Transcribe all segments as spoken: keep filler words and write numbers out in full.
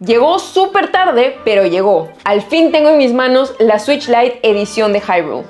Llegó súper tarde, pero llegó. Al fin tengo en mis manos la Switch Lite edición de Hyrule.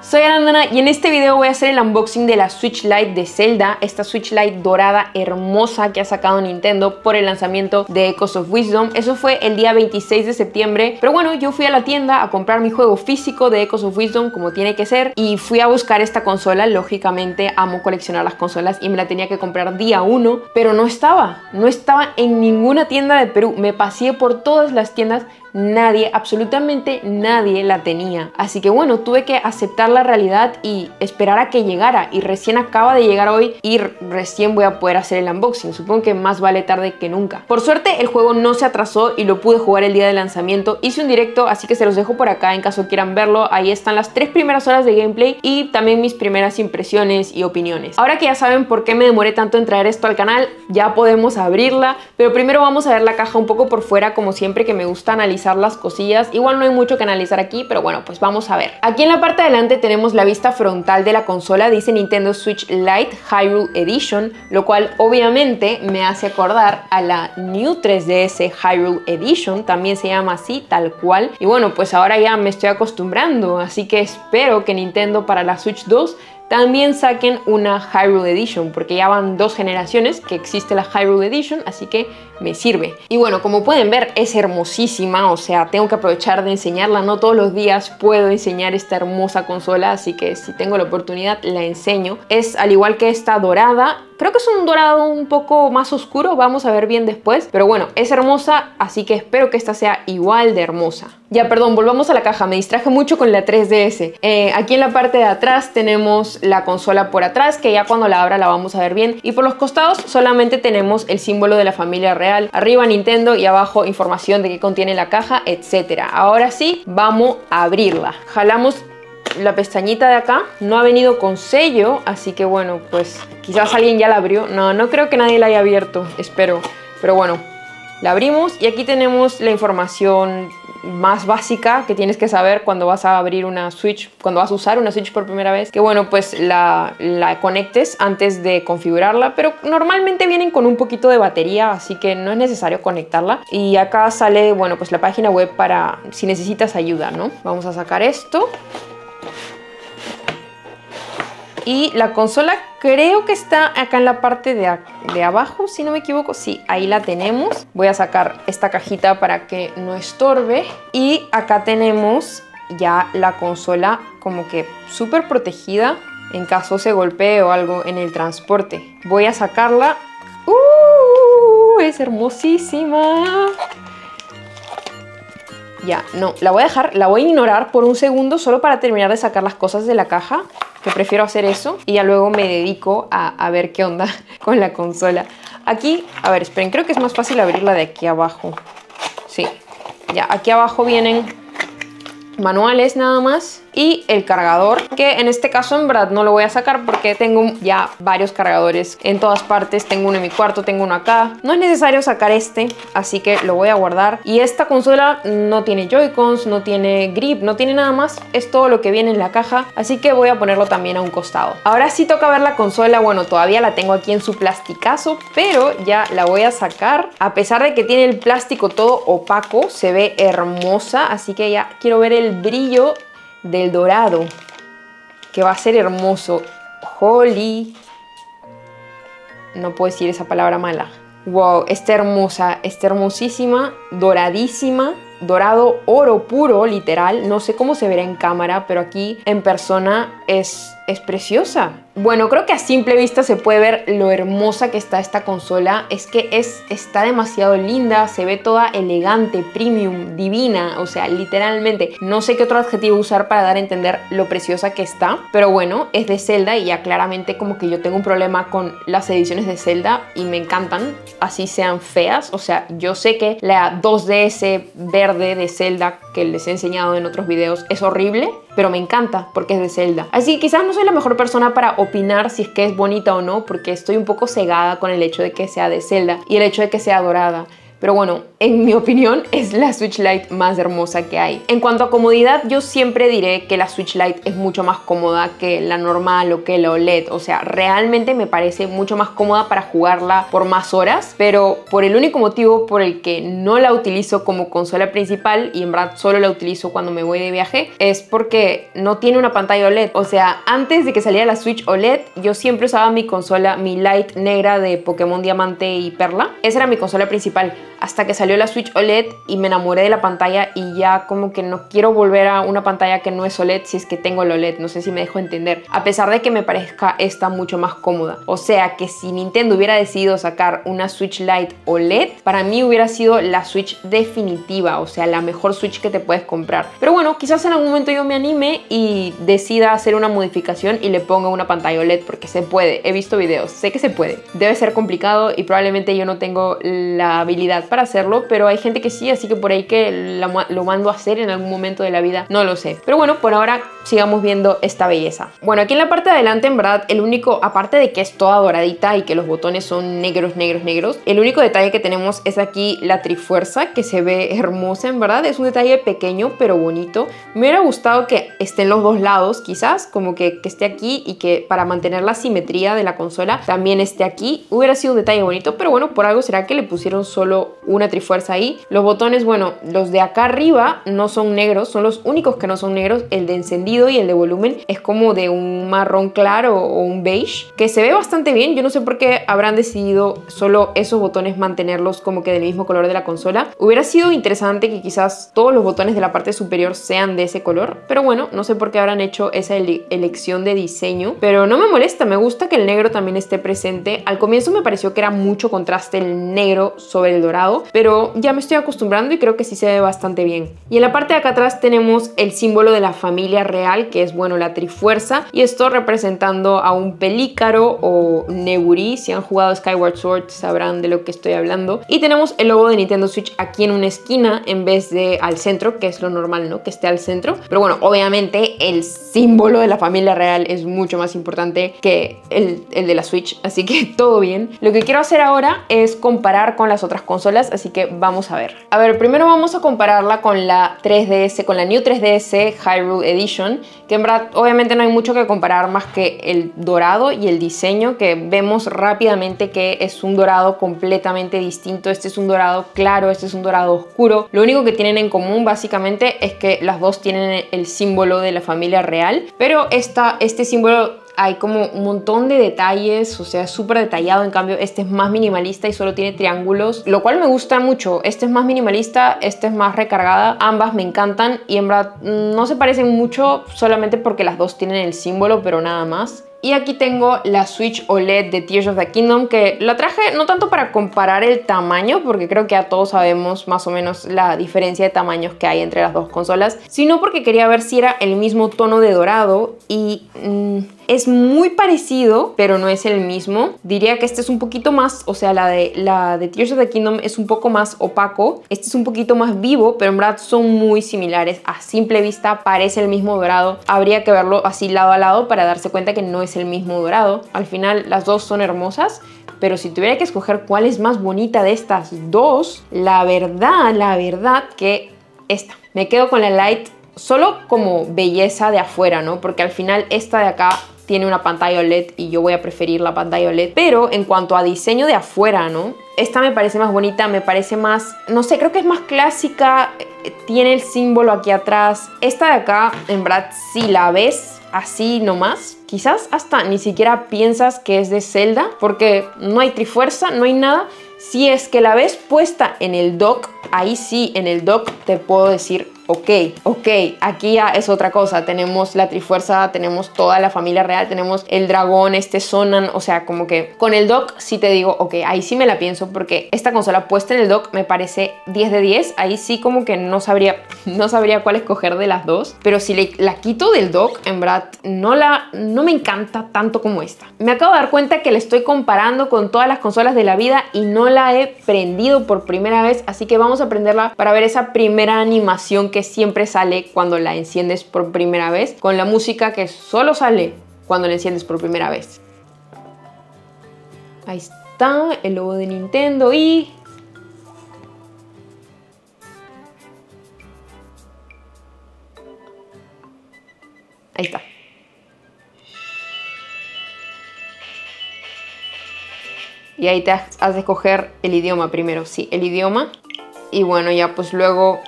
Soy Arandana y en este video voy a hacer el unboxing de la Switch Lite de Zelda, esta Switch Lite dorada hermosa que ha sacado Nintendo por el lanzamiento de Echoes of Wisdom. Eso fue el día veintiséis de septiembre, pero bueno, yo fui a la tienda a comprar mi juego físico de Echoes of Wisdom como tiene que ser y fui a buscar esta consola. Lógicamente amo coleccionar las consolas y me la tenía que comprar día uno, pero no estaba, no estaba en ninguna tienda de Perú. Me paseé por todas las tiendas, nadie, absolutamente nadie la tenía. Así que bueno, tuve que aceptar la realidad y esperar a que llegara. Y recién acaba de llegar hoy y recién voy a poder hacer el unboxing. Supongo que más vale tarde que nunca. Por suerte el juego no se atrasó y lo pude jugar el día de lanzamiento. Hice un directo, así que se los dejo por acá en caso quieran verlo. Ahí están las tres primeras horas de gameplay y también mis primeras impresiones y opiniones. Ahora que ya saben por qué me demoré tanto en traer esto al canal, ya podemos abrirla. Pero primero vamos a ver la caja un poco por fuera, como siempre que me gusta analizar las cosillas. Igual no hay mucho que analizar aquí, pero bueno, pues vamos a ver. Aquí en la parte de adelante tenemos la vista frontal de la consola. Dice Nintendo Switch Lite Hyrule Edition, lo cual obviamente me hace acordar a la New tres D S Hyrule Edition, también se llama así, tal cual. Y bueno, pues ahora ya me estoy acostumbrando, así que espero que Nintendo para la Switch dos también saquen una Hyrule Edition, porque ya van dos generaciones que existe la Hyrule Edition, así que me sirve. Y bueno, como pueden ver, es hermosísima, o sea, tengo que aprovechar de enseñarla. No todos los días puedo enseñar esta hermosa consola, así que si tengo la oportunidad, la enseño. Es al igual que esta dorada, creo que es un dorado un poco más oscuro, vamos a ver bien después. Pero bueno, es hermosa, así que espero que esta sea igual de hermosa. Ya, perdón, volvamos a la caja, me distraje mucho con la tres D S. Eh, aquí en la parte de atrás tenemos la consola por atrás, que ya cuando la abra la vamos a ver bien. Y por los costados solamente tenemos el símbolo de la familia real. Arriba Nintendo y abajo información de qué contiene la caja, etcétera. Ahora sí, vamos a abrirla. Jalamos la pestañita de acá. No ha venido con sello, así que bueno, pues quizás alguien ya la abrió. No, no creo que nadie la haya abierto, espero. Pero bueno, la abrimos y aquí tenemos la información más básica que tienes que saber cuando vas a abrir una Switch, cuando vas a usar una Switch por primera vez, que bueno, pues la, la conectes antes de configurarla, pero normalmente vienen con un poquito de batería, así que no es necesario conectarla. Y acá sale, bueno, pues la página web para si necesitas ayuda, ¿no? Vamos a sacar esto. Y la consola creo que está acá en la parte de, de abajo, si no me equivoco. Sí, ahí la tenemos. Voy a sacar esta cajita para que no estorbe. Y acá tenemos ya la consola como que súper protegida en caso se golpee o algo en el transporte. Voy a sacarla. ¡Uh! Es hermosísima. Ya, no, la voy a dejar, la voy a ignorar por un segundo solo para terminar de sacar las cosas de la caja, que prefiero hacer eso, y ya luego me dedico a, a ver qué onda con la consola. Aquí, a ver, esperen, creo que es más fácil abrirla de aquí abajo. Sí, ya, aquí abajo vienen manuales nada más y el cargador, que en este caso en verdad no lo voy a sacar porque tengo ya varios cargadores en todas partes. Tengo uno en mi cuarto, tengo uno acá, no es necesario sacar este, así que lo voy a guardar. Y esta consola no tiene Joy-Cons, no tiene grip, no tiene nada más, es todo lo que viene en la caja, así que voy a ponerlo también a un costado. Ahora sí toca ver la consola. Bueno, todavía la tengo aquí en su plasticazo, pero ya la voy a sacar. A pesar de que tiene el plástico todo opaco, se ve hermosa, así que ya quiero ver el brillo del dorado, que va a ser hermoso. Holy, no puedo decir esa palabra mala. Wow, está hermosa, está hermosísima, doradísima, dorado oro puro, literal. No sé cómo se verá en cámara, pero aquí en persona es, es preciosa. Bueno, creo que a simple vista se puede ver lo hermosa que está esta consola. Es que es, está demasiado linda, se ve toda elegante, premium, divina, o sea, literalmente. No sé qué otro adjetivo usar para dar a entender lo preciosa que está, pero bueno, es de Zelda y ya claramente como que yo tengo un problema con las ediciones de Zelda y me encantan, así sean feas. O sea, yo sé que la dos D S verde de Zelda que les he enseñado en otros videos es horrible, pero me encanta porque es de Zelda. Así que quizás no soy la mejor persona para opinar si es que es bonita o no, porque estoy un poco cegada con el hecho de que sea de Zelda y el hecho de que sea dorada. Pero bueno, en mi opinión es la Switch Lite más hermosa que hay. En cuanto a comodidad, yo siempre diré que la Switch Lite es mucho más cómoda que la normal o que la O L E D. O sea, realmente me parece mucho más cómoda para jugarla por más horas, pero por el único motivo por el que no la utilizo como consola principal, y en verdad solo la utilizo cuando me voy de viaje, es porque no tiene una pantalla O L E D. O sea, antes de que saliera la Switch O L E D, yo siempre usaba mi consola, mi Lite negra de Pokémon Diamante y Perla. Esa era mi consola principal, hasta que salió la Switch O L E D y me enamoré de la pantalla y ya como que no quiero volver a una pantalla que no es O L E D si es que tengo el O L E D, no sé si me dejo entender, a pesar de que me parezca esta mucho más cómoda. O sea que si Nintendo hubiera decidido sacar una Switch Lite O L E D, para mí hubiera sido la Switch definitiva, o sea, la mejor Switch que te puedes comprar. Pero bueno, quizás en algún momento yo me anime y decida hacer una modificación y le ponga una pantalla O L E D, porque se puede, he visto videos, sé que se puede. Debe ser complicado y probablemente yo no tengo la habilidad para hacerlo, pero hay gente que sí, así que por ahí que la, lo mando a hacer en algún momento de la vida, no lo sé. Pero bueno, por ahora sigamos viendo esta belleza. Bueno, aquí en la parte de adelante, en verdad, el único, aparte de que es toda doradita y que los botones son negros, negros, negros, el único detalle que tenemos es aquí la trifuerza, que se ve hermosa, en verdad, es un detalle pequeño pero bonito. Me hubiera gustado que estén los dos lados, quizás, como que, que esté aquí y que para mantener la simetría de la consola también esté aquí. Hubiera sido un detalle bonito, pero bueno, por algo será que le pusieron solo una trifuerza ahí. Los botones, bueno, los de acá arriba no son negros, son los únicos que no son negros. El de encendido y el de volumen es como de un marrón claro o un beige, que se ve bastante bien. Yo no sé por qué habrán decidido solo esos botones mantenerlos como que del mismo color de la consola. Hubiera sido interesante que quizás todos los botones de la parte superior sean de ese color, pero bueno, no sé por qué habrán hecho esa ele- elección de diseño, pero no me molesta, me gusta que el negro también esté presente. Al comienzo me pareció que era mucho contraste el negro sobre el dorado, pero ya me estoy acostumbrando y creo que sí se ve bastante bien. Y en la parte de acá atrás tenemos el símbolo de la familia real, que es, bueno, la trifuerza, y esto representando a un pelícaro o Neburi. Si han jugado Skyward Sword sabrán de lo que estoy hablando. Y tenemos el logo de Nintendo Switch aquí en una esquina en vez de al centro, que es lo normal, ¿no? Que esté al centro. Pero bueno, obviamente el símbolo de la familia real es mucho más importante que el, el de la Switch, así que todo bien. Lo que quiero hacer ahora es comparar con las otras consolas, así que vamos a ver. A ver, primero vamos a compararla con la tres D S, con la New tres D S Hyrule Edition, que en verdad obviamente no hay mucho que comparar más que el dorado y el diseño, que vemos rápidamente que es un dorado completamente distinto. Este es un dorado claro, este es un dorado oscuro. Lo único que tienen en común básicamente es que las dos tienen el símbolo de la familia real, pero esta, este símbolo... hay como un montón de detalles, o sea, súper detallado. En cambio, este es más minimalista y solo tiene triángulos, lo cual me gusta mucho. Este es más minimalista, este es más recargada. Ambas me encantan y en verdad no se parecen mucho, solamente porque las dos tienen el símbolo, pero nada más. Y aquí tengo la Switch O L E D de Tears of the Kingdom, que la traje no tanto para comparar el tamaño, porque creo que a todos sabemos más o menos la diferencia de tamaños que hay entre las dos consolas, sino porque quería ver si era el mismo tono de dorado y... Mmm, es muy parecido, pero no es el mismo. Diría que este es un poquito más, o sea, la de, la de Tears of the Kingdom es un poco más opaco. Este es un poquito más vivo, pero en verdad son muy similares. A simple vista parece el mismo dorado. Habría que verlo así lado a lado para darse cuenta que no es el mismo dorado. Al final, las dos son hermosas, pero si tuviera que escoger cuál es más bonita de estas dos, la verdad, la verdad que esta. Me quedo con la Lite solo como belleza de afuera, ¿no? Porque al final esta de acá... tiene una pantalla O L E D y yo voy a preferir la pantalla O L E D. Pero en cuanto a diseño de afuera, ¿no? Esta me parece más bonita, me parece más... no sé, creo que es más clásica. Tiene el símbolo aquí atrás. Esta de acá, en verdad, si la ves así nomás, quizás hasta ni siquiera piensas que es de Zelda, porque no hay trifuerza, no hay nada. Si es que la ves puesta en el dock, ahí sí, en el dock te puedo decir... ok, ok, aquí ya es otra cosa. Tenemos la trifuerza, tenemos toda la familia real, tenemos el dragón, este Sonan, o sea, como que con el dock sí te digo, ok, ahí sí me la pienso, porque esta consola puesta en el dock me parece diez de diez, ahí sí como que no sabría, no sabría cuál escoger de las dos, pero si le, la quito del dock, en verdad, no, la, no me encanta tanto como esta. Me acabo de dar cuenta que la estoy comparando con todas las consolas de la vida y no la he prendido por primera vez, así que vamos a prenderla para ver esa primera animación que siempre sale cuando la enciendes por primera vez, con la música que solo sale cuando la enciendes por primera vez. Ahí está el logo de Nintendo y... Ahí está. Y ahí te has de escoger el idioma primero, sí, el idioma. Y bueno, ya pues luego...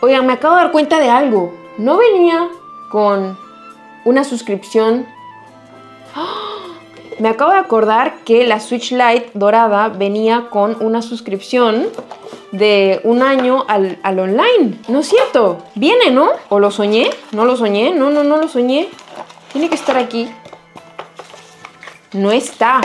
Oigan, me acabo de dar cuenta de algo. No venía con una suscripción. ¡Oh! Me acabo de acordar que la Switch Lite dorada venía con una suscripción de un año al, al online. ¿No es cierto? Viene, ¿no? ¿O lo soñé? ¿No lo soñé? No, no, no lo soñé. Tiene que estar aquí. No está.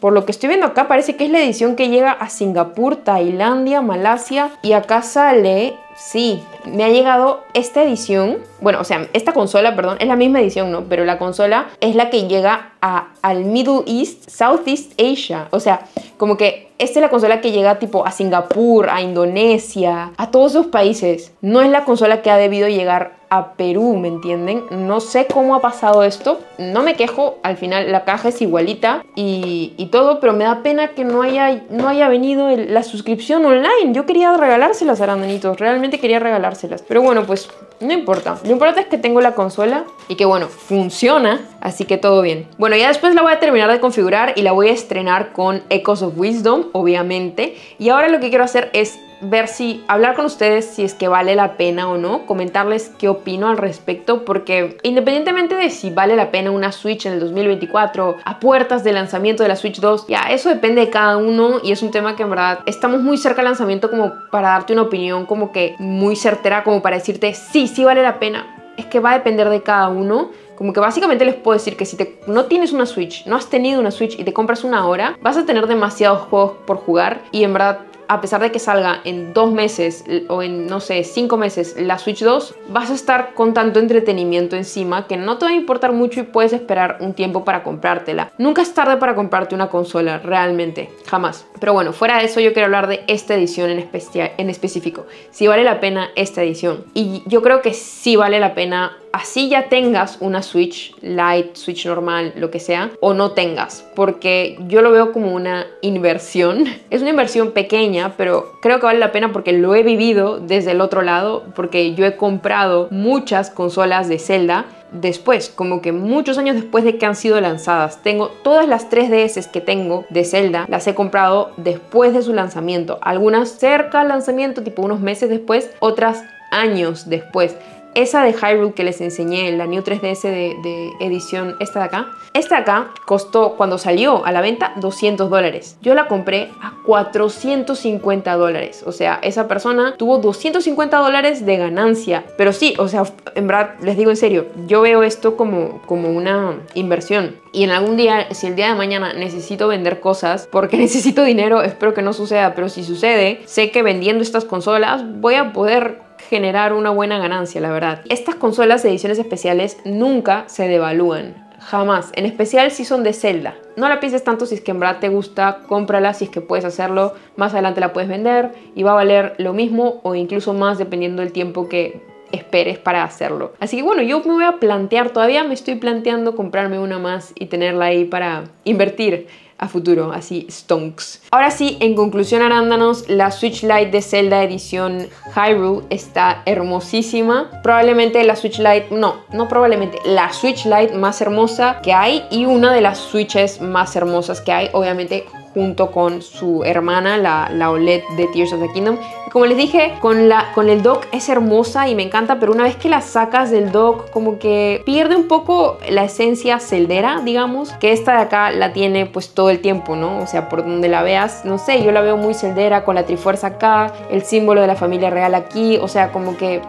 Por lo que estoy viendo acá, parece que es la edición que llega a Singapur, Tailandia, Malasia. Y acá sale... Sí, me ha llegado esta edición. Bueno, o sea, esta consola, perdón, es la misma edición, ¿no? Pero la consola es la que llega a, al Middle East, Southeast Asia. O sea, como que esta es la consola que llega tipo a Singapur, a Indonesia, a todos esos países. No es la consola que ha debido llegar a Perú, ¿me entienden? No sé cómo ha pasado esto. No me quejo, al final la caja es igualita y, y todo, pero me da pena que no haya, no haya venido el, la suscripción online. Yo quería regalárselas, arandanitos, realmente. Quería regalárselas, pero bueno, pues no importa. Lo importante es que tengo la consola y que bueno, funciona, así que todo bien. Bueno, ya después la voy a terminar de configurar y la voy a estrenar con Echoes of Wisdom, obviamente. Y ahora lo que quiero hacer es ver si, hablar con ustedes si es que vale la pena o no, comentarles qué opino al respecto, porque independientemente de si vale la pena una Switch en el dos mil veinticuatro, a puertas del lanzamiento de la Switch dos, ya, eso depende de cada uno y es un tema que en verdad estamos muy cerca del lanzamiento como para darte una opinión como que muy certera, como para decirte sí, sí vale la pena. Es que va a depender de cada uno. Como que básicamente les puedo decir que si te, no tienes una Switch, no has tenido una Switch y te compras una ahora, vas a tener demasiados juegos por jugar y en verdad, a pesar de que salga en dos meses o en, no sé, cinco meses la Switch dos, vas a estar con tanto entretenimiento encima que no te va a importar mucho y puedes esperar un tiempo para comprártela. Nunca es tarde para comprarte una consola, realmente, jamás. Pero bueno, fuera de eso yo quiero hablar de esta edición en, especia- en específico. Si vale la pena esta edición. Y yo creo que sí vale la pena, así ya tengas una Switch Lite, Switch normal, lo que sea, o no tengas, porque yo lo veo como una inversión. Es una inversión pequeña, pero creo que vale la pena porque lo he vivido desde el otro lado, porque yo he comprado muchas consolas de Zelda después, como que muchos años después de que han sido lanzadas. Tengo todas las tres D S que tengo de Zelda, las he comprado después de su lanzamiento, algunas cerca al lanzamiento, tipo unos meses después, otras años después. Esa de Hyrule que les enseñé, la New tres D S de, de edición, esta de acá. Esta de acá costó, cuando salió a la venta, doscientos dólares. Yo la compré a cuatrocientos cincuenta dólares. O sea, esa persona tuvo doscientos cincuenta dólares de ganancia. Pero sí, o sea, en verdad, les digo en serio, yo veo esto como, como una inversión. Y en algún día, si el día de mañana necesito vender cosas, porque necesito dinero, espero que no suceda. Pero si sucede, sé que vendiendo estas consolas voy a poder generar una buena ganancia, la verdad. Estas consolas de ediciones especiales nunca se devalúan, jamás. En especial si son de Zelda. No la pienses tanto, si es que en verdad te gusta, cómprala si es que puedes hacerlo. Más adelante la puedes vender y va a valer lo mismo o incluso más dependiendo del tiempo que esperes para hacerlo. Así que bueno, yo me voy a plantear, todavía me estoy planteando comprarme una más y tenerla ahí para invertir a futuro, así stonks. Ahora sí, en conclusión, arándanos, la Switch Lite de Zelda edición Hyrule está hermosísima. Probablemente la Switch Lite, no, no probablemente, la Switch Lite más hermosa que hay y una de las Switches más hermosas que hay, obviamente junto con su hermana, la, la O L E D de Tears of the Kingdom. Como les dije, con, la, con el dock es hermosa y me encanta, pero una vez que la sacas del dock, como que pierde un poco la esencia celdera, digamos, que esta de acá la tiene pues todo el tiempo, ¿no? O sea, por donde la veas, no sé, yo la veo muy celdera con la trifuerza acá, el símbolo de la familia real aquí, o sea, como que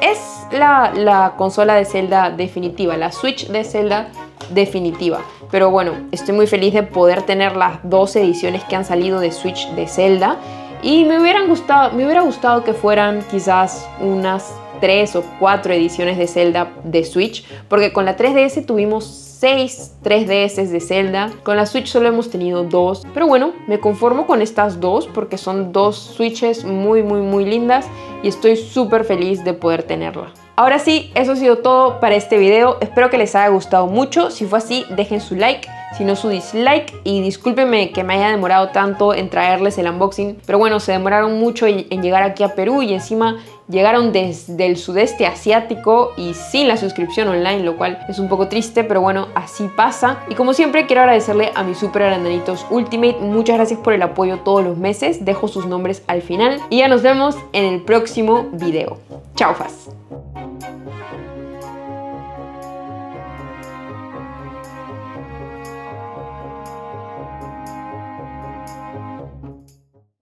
es la, la consola de Zelda definitiva, la Switch de Zelda definitiva. Pero bueno, estoy muy feliz de poder tener las dos ediciones que han salido de Switch de Zelda. Y me hubieran gustado, me hubiera gustado que fueran quizás unas tres o cuatro ediciones de Zelda de Switch, porque con la tres D S tuvimos seis tres D S de Zelda, con la Switch solo hemos tenido dos, pero bueno, me conformo con estas dos porque son dos Switches muy muy muy lindas y estoy súper feliz de poder tenerla. Ahora sí, eso ha sido todo para este video, espero que les haya gustado mucho, si fue así dejen su like, sino su dislike, y discúlpenme que me haya demorado tanto en traerles el unboxing, pero bueno, se demoraron mucho en llegar aquí a Perú y encima llegaron desde el sudeste asiático y sin la suscripción online, lo cual es un poco triste, pero bueno, así pasa. Y como siempre, quiero agradecerle a mis super arandanitos Ultimate. Muchas gracias por el apoyo todos los meses. Dejo sus nombres al final. Y ya nos vemos en el próximo video. Chao, fas.